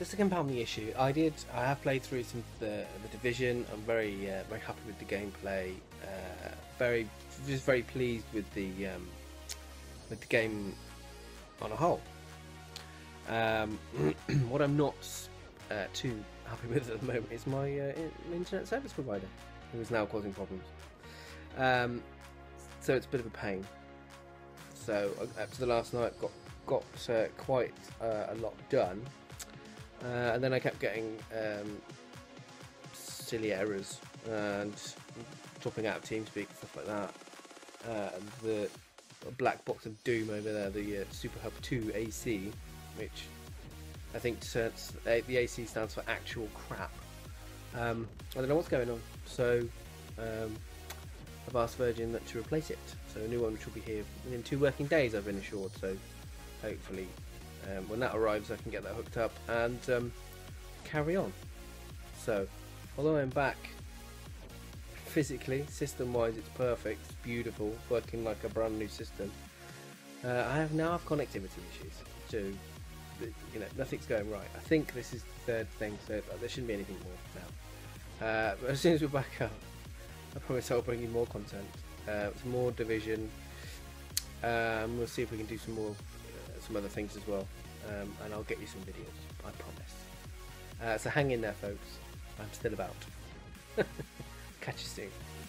Just to compound the issue, I have played through some of the Division. I'm very happy with the gameplay. Very pleased with the game on a whole. What I'm not too happy with at the moment is my internet service provider, who is now causing problems. So it's a bit of a pain. So up to the last night, got quite a lot done. And then I kept getting silly errors and dropping out of TeamSpeak and stuff like that. The black box of doom over there, the SuperHub 2 AC, which I think the AC stands for actual crap. I don't know what's going on, so I've asked Virgin to replace it. So a new one which will be here within 2 working days, I've been assured. So hopefully, when that arrives, I can get that hooked up and carry on. So, although I'm back physically, system-wise, it's perfect, it's beautiful, working like a brand new system. I now have connectivity issues. So, you know, nothing's going right. I think this is the 3rd thing, so there shouldn't be anything more now. But as soon as we're back up, I promise I'll bring you more content. It's more Division. We'll see if we can do some more. Some other things as well, and I'll get you some videos, I promise. So hang in there, folks. I'm still about. Catch you soon.